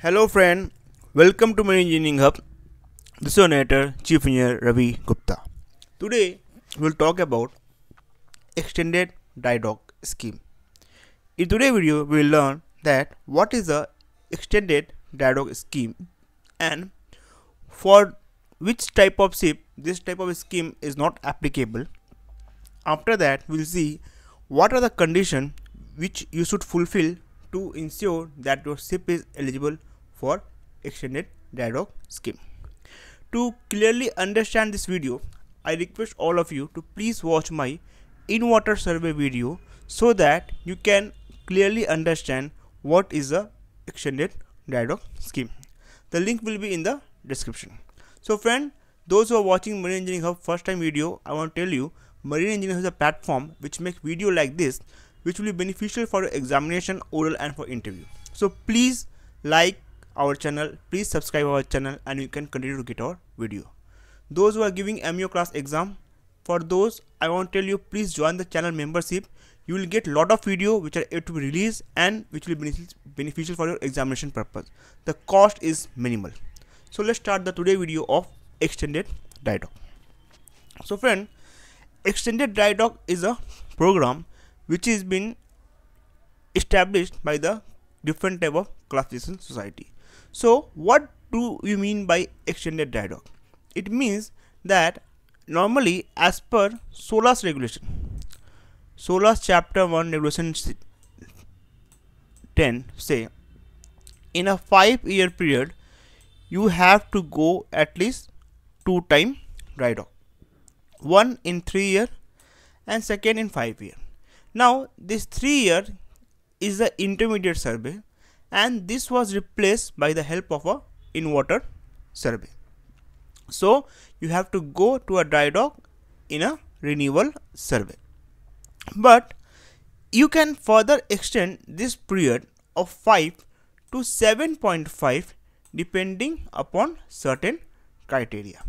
Hello friend, welcome to Marine Engineering Hub. This is your narrator, Chief Engineer Ravi Gupta. Today we will talk about extended dry dock scheme. In today's video we will learn that what is the extended dry dock scheme and for which type of ship this type of scheme is not applicable. After that we will see what are the conditions which you should fulfill to ensure that your ship is eligible for extended dry dock scheme. To clearly understand this video, I request all of you to please watch my in-water survey video so that you can clearly understand what is the extended dry dock scheme. The link will be in the description. So friend, those who are watching Marine Engineering Hub first time video, I want to tell you Marine Engineering Hub is a platform which makes video like this which will be beneficial for your examination, oral and for interview. So please like our channel, please subscribe our channel and you can continue to get our video. Those who are giving MEO class exam, for those I want to tell you please join the channel membership. You will get lot of video which are yet to be released and which will be beneficial for your examination purpose. The cost is minimal. So let's start the today video of extended dry dock. So friend, extended dry dock is a program which has been established by the different type of classification society. So what do you mean by extended dry dock? It means that normally as per SOLAS regulation, SOLAS chapter 1 regulation 10 say in a 5-year period you have to go at least 2 times dry dock, one in 3 years and second in 5 years. Now this 3-year is the intermediate survey and this was replaced by the help of a in-water survey. So you have to go to a dry dock in a renewal survey. But you can further extend this period of 5 to 7.5 depending upon certain criteria.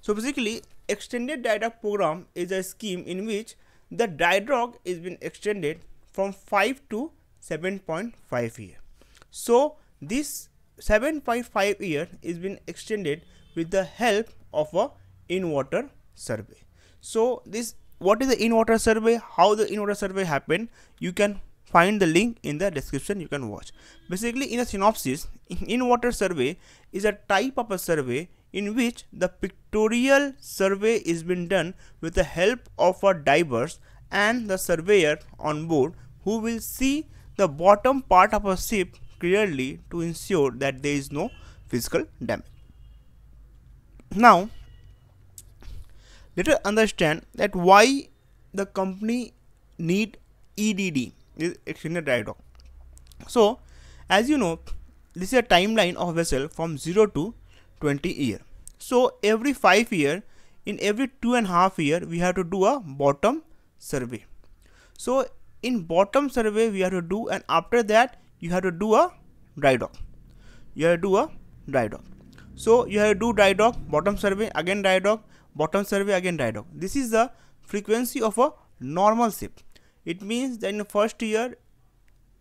So basically extended dry dock program is a scheme in which the dry dock is been extended from 5 to 7.5 years. So this 7.5 year is been extended with the help of a in-water survey. So this, what is the in-water survey, how the in-water survey happened, you can find the link in the description, you can watch. Basically in a synopsis, in-water survey is a type of a survey in which the pictorial survey is been done with the help of a divers and the surveyor on board who will see the bottom part of a ship clearly to ensure that there is no physical damage. Now let us understand that why the company need EDD, extended dry dock. So as you know, this is a timeline of vessel from 0 to 20 year. So every 5 years, in every 2.5 years we have to do a bottom survey. So in bottom survey we have to do, and after that you have to do a dry dock. You have to do a dry dock. So you have to do dry dock, bottom survey, again dry dock, bottom survey, again dry dock. This is the frequency of a normal ship. It means that in the first year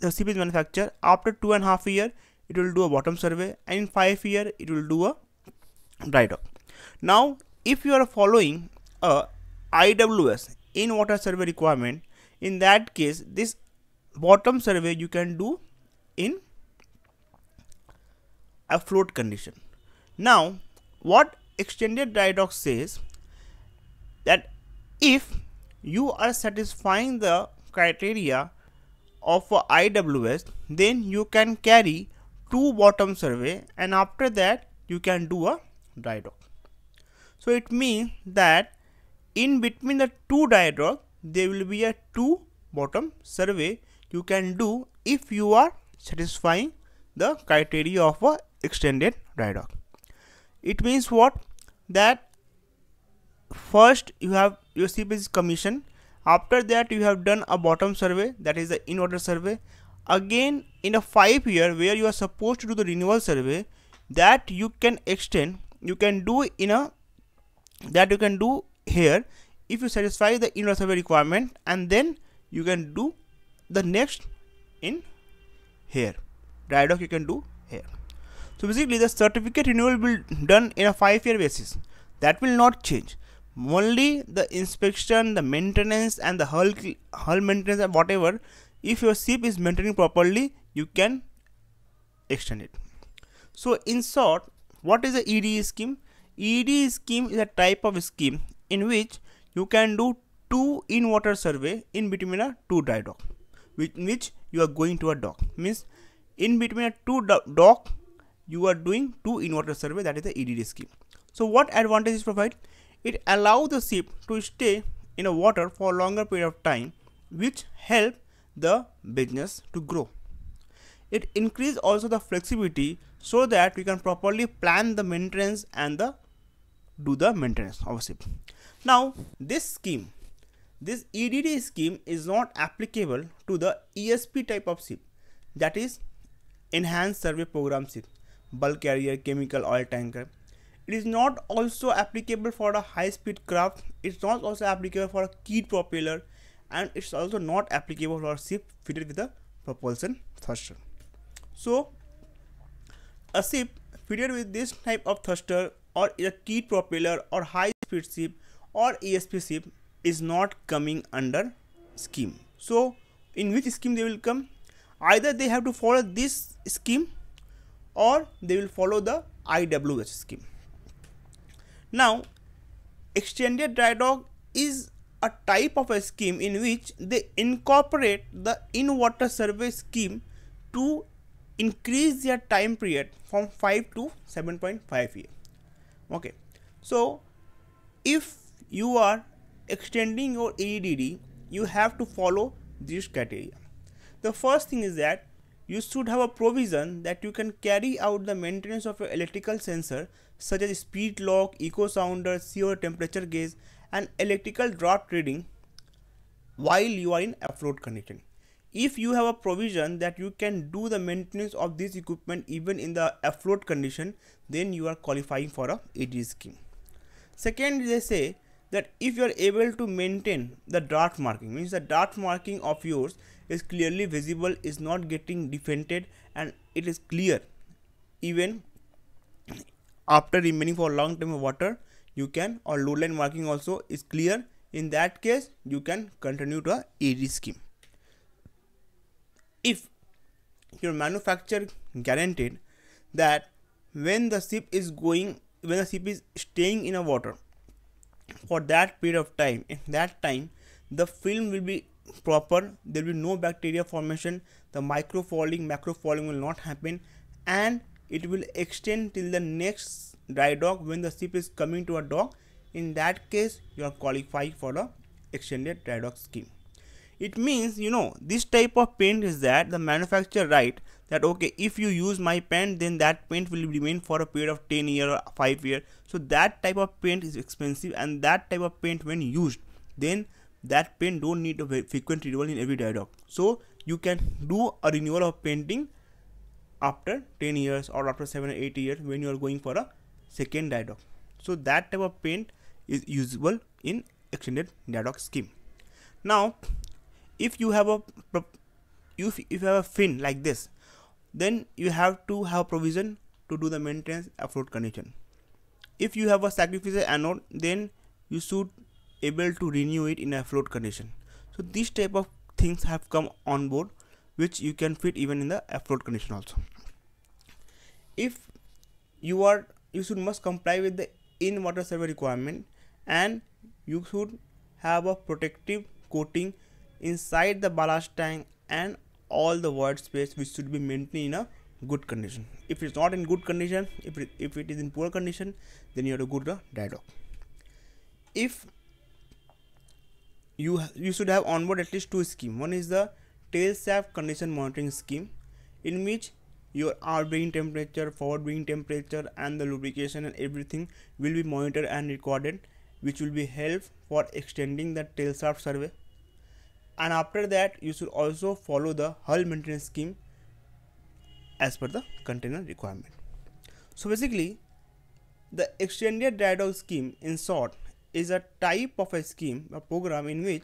the ship is manufactured, after 2.5 years it will do a bottom survey and in 5 years it will do a dry dock. Now if you are following a IWS in water survey requirement, in that case this bottom survey you can do in a float condition. Now what extended dry dock says that if you are satisfying the criteria of IWS, then you can carry 2 bottom survey and after that you can do a dry dock. So it means that in between the 2 dry dock there will be a 2 bottom survey you can do if you are satisfying the criteria of a extended dry dock. It means what? That first you have your ship is commissioned, after that you have done a bottom survey, that is the in-water survey. Again in a 5-year where you are supposed to do the renewal survey, that you can extend, you can do in a, that you can do here if you satisfy the in-water survey requirement, and then you can do the next in here dry dock, you can do here. So basically the certificate renewal will be done in a 5-year basis. That will not change. Only the inspection, the maintenance and the hull maintenance and whatever, if your ship is maintaining properly, you can extend it. So in short, what is the EDD scheme? EDD scheme is a type of scheme in which you can do 2 in-water survey in between a 2 dry dock, which you are going to a dock. Means in between a 2 dock, you are doing 2 in-water survey, that is the EDD scheme. So what advantages provide? It allows the ship to stay in the water for a longer period of time, which help the business to grow. It increases also the flexibility so that we can properly plan the maintenance and do the maintenance of a ship. Now this EDD scheme is not applicable to the ESP type of ship, that is Enhanced Survey Program ship, bulk carrier, chemical, oil tanker. It is not also applicable for a high speed craft. It's not also applicable for a keel propeller, and it's also not applicable for a ship fitted with a propulsion thruster. So a ship fitted with this type of thruster or a keel propeller or high speed ship or ESP ship is not coming under scheme. So in which scheme they will come? Either they have to follow this scheme or they will follow the IWS scheme. Now, extended dry dock is a type of a scheme in which they incorporate the in-water survey scheme to increase their time period from 5 to 7.5 years. Okay, so if you are extending your EDD, you have to follow this criteria. The first thing is that you should have a provision that you can carry out the maintenance of your electrical sensor, such as speed lock, echo sounder, CO temperature gauge and electrical draft reading while you are in afloat condition. If you have a provision that you can do the maintenance of this equipment even in the afloat condition, then you are qualifying for a EDD scheme. Second, they say that if you are able to maintain the draft marking, means the draft marking of yours is clearly visible, is not getting defainted and it is clear even after remaining for a long time in water, you can, or low line marking also is clear. In that case, you can continue to a EDD scheme. If your manufacturer guaranteed that when the ship is staying in a water for that period of time, in that time the film will be proper, there will be no bacteria formation, the micro fouling, macro fouling will not happen, and it will extend till the next dry dock when the ship is coming to a dock. In that case, you are qualified for the extended dry dock scheme. It means, you know, this type of paint is that the manufacturer write that okay, if you use my paint, then that paint will remain for a period of 10 years or 5 years. So that type of paint is expensive, and that type of paint when used, then that paint don't need a very frequent renewal in every dry dock. So you can do a renewal of painting after 10 years or after 7 or 8 years when you are going for a second dry dock. So that type of paint is usable in extended dry dock scheme. Now, if you have a fin like this, then you have to have provision to do the maintenance afloat condition. If you have a sacrificial anode, then you should able to renew it in a float condition. So these type of things have come on board, which you can fit even in the afloat condition also. If you are, you should must comply with the in-water survey requirement, and you should have a protective coating inside the ballast tank and all the void space, which should be maintained in a good condition. If it's not in good condition, if it is in poor condition, then you have to go to the dry dock. If you should have onboard at least 2 schemes. One is the tail shaft condition monitoring scheme, in which your outboard temperature, forward temperature and the lubrication and everything will be monitored and recorded, which will be helpful for extending the tail shaft survey. And after that, you should also follow the hull maintenance scheme as per the container requirement. So basically, the extended dry dock scheme in short is a type of a scheme, a program in which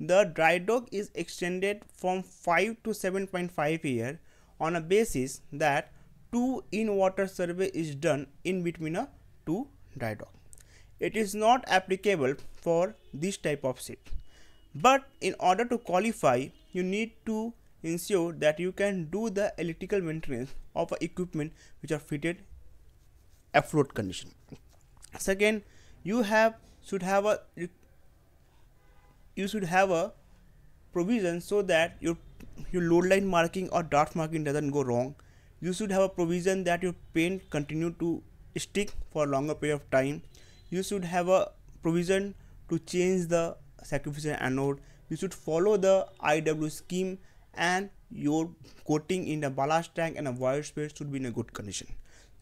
the dry dock is extended from 5 to 7.5 years on a basis that 2 in water survey is done in between a 2 dry dock. It is not applicable for this type of ship, but in order to qualify, you need to ensure that you can do the electrical maintenance of equipment which are fitted afloat condition. Second, you should have a provision so that your load line marking or draft marking doesn't go wrong. You should have a provision that your paint continue to stick for a longer period of time. You should have a provision to change the sacrificial anode. You should follow the IW scheme, and your coating in the ballast tank and a void space should be in a good condition.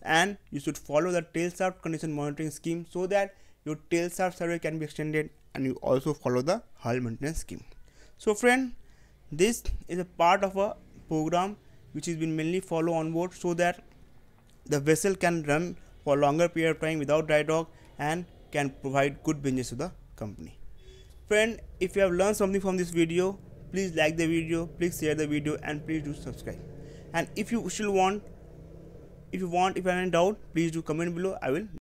And you should follow the tail shaft condition monitoring scheme so that your tail shaft survey can be extended, and you also follow the hull maintenance scheme. So friend, this is a part of a program which has been mainly followed on board so that the vessel can run for a longer period of time without dry dock and can provide good business to the company. Friend, if you have learned something from this video, please like the video, please share the video, and please do subscribe. And if you have any doubt, please do comment below. I will